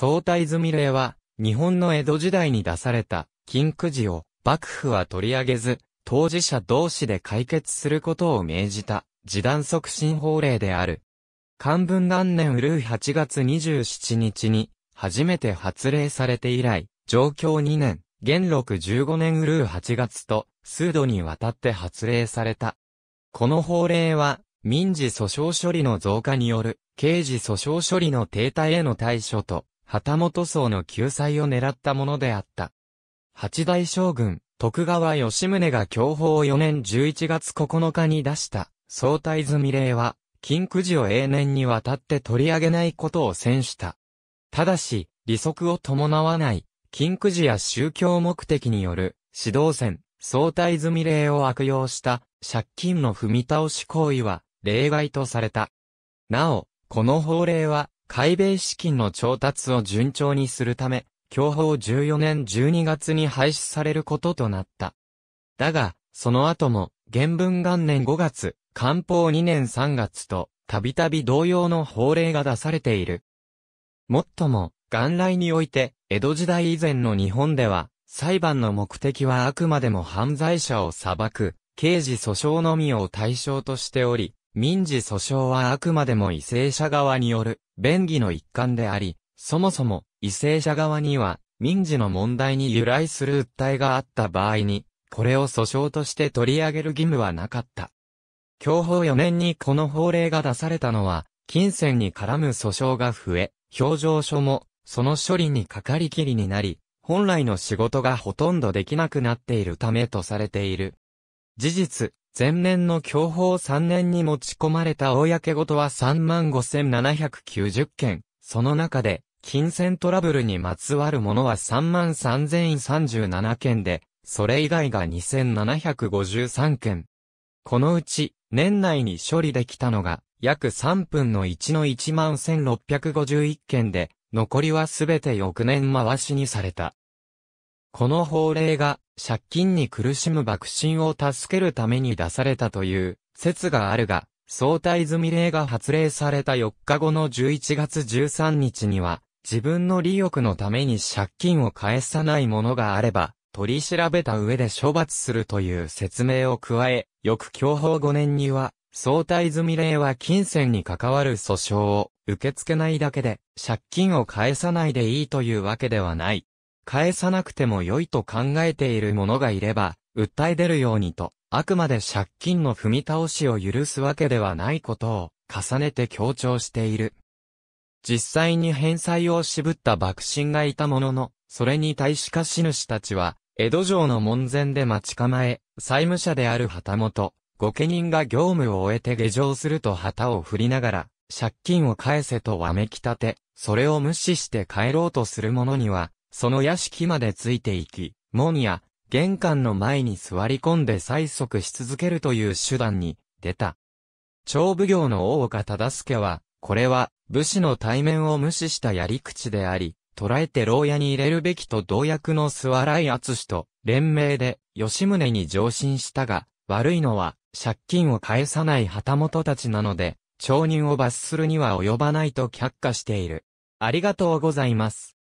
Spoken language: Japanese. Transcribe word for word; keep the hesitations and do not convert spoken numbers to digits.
相対済令は、日本の江戸時代に出された禁句事を幕府は取り上げず、当事者同士で解決することを命じた示談促進法令である。寛文元年閏はちがつにじゅうしちにちに初めて発令されて以来、貞享にねん、元禄じゅうごねん閏はちがつと数度にわたって発令された。この法令は民事訴訟処理の増加による刑事訴訟処理の停滞への対処と旗本層の救済を狙ったものであった。八代将軍、徳川吉宗が享保よねんじゅういちがつここのかに出した相対済令は、禁句事を永年にわたって取り上げないことを宣した。ただし、利息を伴わない、禁句事や宗教目的による、指導戦、相対済令を悪用した、借金の踏み倒し行為は、例外とされた。なお、この法令は、海米資金の調達を順調にするため、享保じゅうよねんじゅうにがつに廃止されることとなった。だが、その後も、元文元年ごがつ、寛宝にねんさんがつと、たびたび同様の法令が出されている。もっとも、元来において、江戸時代以前の日本では、裁判の目的はあくまでも犯罪者を裁く、刑事訴訟のみを対象としており、民事訴訟はあくまでも為政者側による、便宜の一環であり、そもそも、為政者側には、民事の問題に由来する訴えがあった場合に、これを訴訟として取り上げる義務はなかった。享保よねんにこの法令が出されたのは、金銭に絡む訴訟が増え、評定所も、その処理にかかりきりになり、本来の仕事がほとんどできなくなっているためとされている。事実、前年の享保さんねんに持ち込まれた公事は さんまんごせんななひゃくきゅうじゅう 件、その中で、金銭トラブルにまつわるものは さんまんさんぜんさんじゅうなな 件で、それ以外が にせんななひゃくごじゅうさん 件。このうち、年内に処理できたのが、約さんぶんのいちの いちまんせんろっぴゃくごじゅういち 件で、残りはすべて翌年回しにされた。この法令が、借金に苦しむ幕臣を助けるために出されたという説があるが、相対済令が発令されたよっかごのじゅういちがつじゅうさんにちには、自分の利欲のために借金を返さない者があれば、取り調べた上で処罰するという説明を加え、翌享保ごねんには、相対済令は金銭に関わる訴訟を受け付けないだけで、借金を返さないでいいというわけではない。返さなくても良いと考えている者がいれば、訴え出るようにと、あくまで借金の踏み倒しを許すわけではないことを重ねて強調している。実際に返済を渋った幕臣がいたものの、それに対し貸主たちは、江戸城の門前で待ち構え、債務者である旗本、御家人が業務を終えて下城すると旗を振りながら、借金を返せとわめきたて、それを無視して帰ろうとする者には、その屋敷までついていき、門や玄関の前に座り込んで催促し続けるという手段に出た。長奉行の大岡忠相は、これは武士の体面を無視したやり口であり、捕らえて牢屋に入れるべきと同役の諏訪来淳と連名で吉宗に上申したが、悪いのは借金を返さない旗本たちなので、町人を罰するには及ばないと却下している。ありがとうございます。